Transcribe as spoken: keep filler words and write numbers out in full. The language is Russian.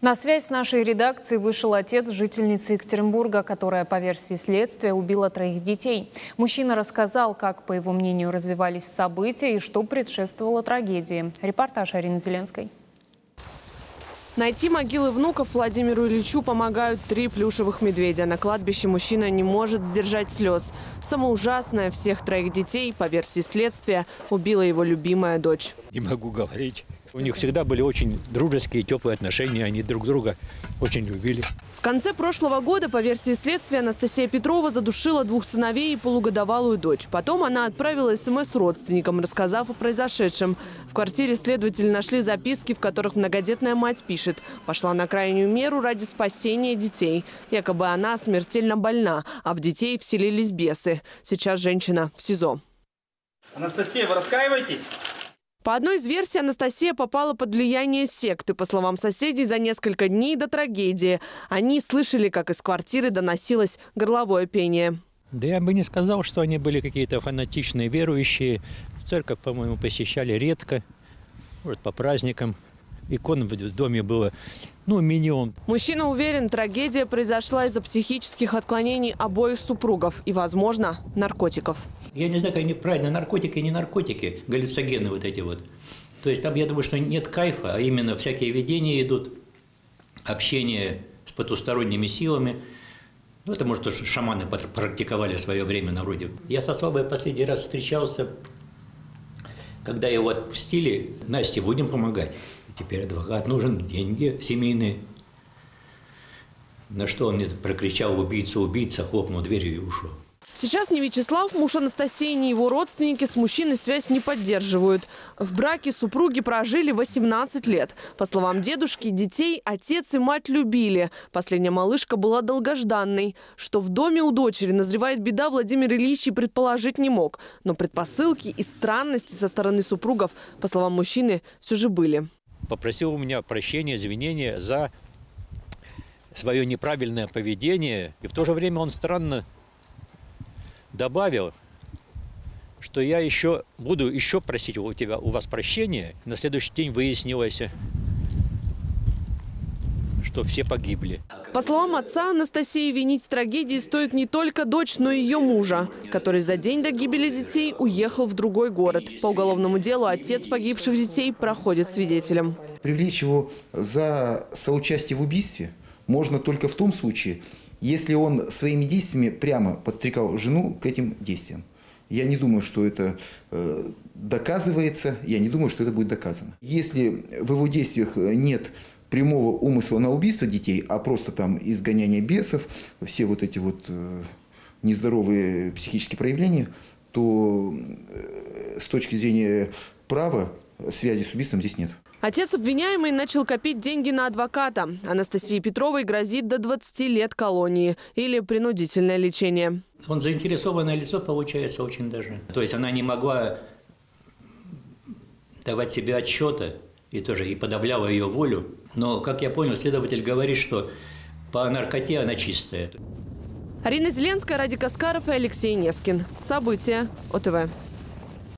На связь с нашей редакцией вышел отец жительницы Екатеринбурга, которая, по версии следствия, убила троих детей. Мужчина рассказал, как, по его мнению, развивались события и что предшествовало трагедии. Репортаж Арины Зеленской. Найти могилы внуков Владимиру Ильичу помогают три плюшевых медведя. На кладбище мужчина не может сдержать слез. Самое ужасное, всех троих детей, по версии следствия, убила его любимая дочь. Не могу говорить. У них всегда были очень дружеские, теплые отношения. Они друг друга очень любили. В конце прошлого года, по версии следствия, Анастасия Петрова задушила двух сыновей и полугодовалую дочь. Потом она отправила СМС родственникам, рассказав о произошедшем. В квартире следователи нашли записки, в которых многодетная мать пишет: «Пошла на крайнюю меру ради спасения детей». Якобы она смертельно больна, а в детей вселились бесы. Сейчас женщина в СИЗО. Анастасия, вы раскаиваетесь? По одной из версий, Анастасия попала под влияние секты. По словам соседей, за несколько дней до трагедии они слышали, как из квартиры доносилось горловое пение. Да я бы не сказал, что они были какие-то фанатичные, верующие. В церковь, по-моему, посещали редко, может, по праздникам. Икон в доме было, ну, минимум. Мужчина уверен, трагедия произошла из-за психических отклонений обоих супругов и, возможно, наркотиков. Я не знаю, как они правильно, наркотики и не наркотики, галлюциногены вот эти вот. То есть там, я думаю, что нет кайфа, а именно всякие видения идут, общение с потусторонними силами. Ну, это, может, шаманы практиковали в свое время на вроде. Я со Славой последний раз встречался, когда его отпустили. Насте, будем помогать. Теперь адвокат нужен, деньги семейные. На что он мне прокричал: убийца, убийца, хлопнул дверью и ушел. Сейчас ни Вячеслав, муж Анастасии, ни его родственники с мужчиной связь не поддерживают. В браке супруги прожили восемнадцать лет. По словам дедушки, детей отец и мать любили. Последняя малышка была долгожданной. Что в доме у дочери назревает беда, Владимир Ильич и предположить не мог. Но предпосылки и странности со стороны супругов, по словам мужчины, все же были. Попросил у меня прощения, извинения за свое неправильное поведение. И в то же время он странно добавил, что я еще буду еще просить у тебя, у вас прощения. На следующий день выяснилось, что все погибли. По словам отца, Анастасии винить в трагедии стоит не только дочь, но и ее мужа, который за день до гибели детей уехал в другой город. По уголовному делу отец погибших детей проходит свидетелем. Привлечь его за соучастие в убийстве можно только в том случае, если он своими действиями прямо подстрекал жену к этим действиям. Я не думаю, что это доказывается, я не думаю, что это будет доказано. Если в его действиях нет прямого умысла на убийство детей, а просто там изгоняние бесов, все вот эти вот нездоровые психические проявления, то с точки зрения права связи с убийством здесь нет. Отец обвиняемый начал копить деньги на адвоката. Анастасии Петровой грозит до двадцати лет колонии или принудительное лечение. Он заинтересованное лицо, получается, очень даже. То есть она не могла давать себе отчета. И тоже и подавляла ее волю. Но, как я понял, следователь говорит, что по наркоте она чистая. Арина Зеленская, Радик Аскаров и Алексей Нескин. События ОТВ.